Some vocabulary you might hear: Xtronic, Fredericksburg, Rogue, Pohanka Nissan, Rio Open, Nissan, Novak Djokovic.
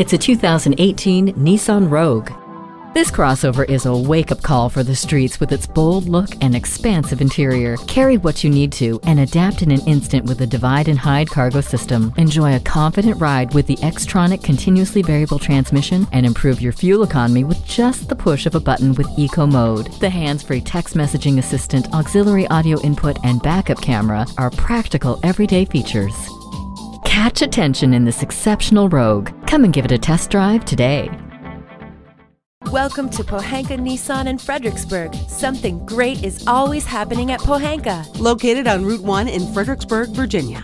It's a 2018 Nissan Rogue. This crossover is a wake-up call for the streets with its bold look and expansive interior. Carry what you need to and adapt in an instant with a divide-and-hide cargo system. Enjoy a confident ride with the Xtronic continuously variable transmission and improve your fuel economy with just the push of a button with Eco Mode. The hands-free text messaging assistant, auxiliary audio input, and backup camera are practical everyday features. Catch attention in this exceptional Rogue. Come and give it a test drive today. Welcome to Pohanka Nissan in Fredericksburg. Something great is always happening at Pohanka. Located on Route 1 in Fredericksburg, Virginia.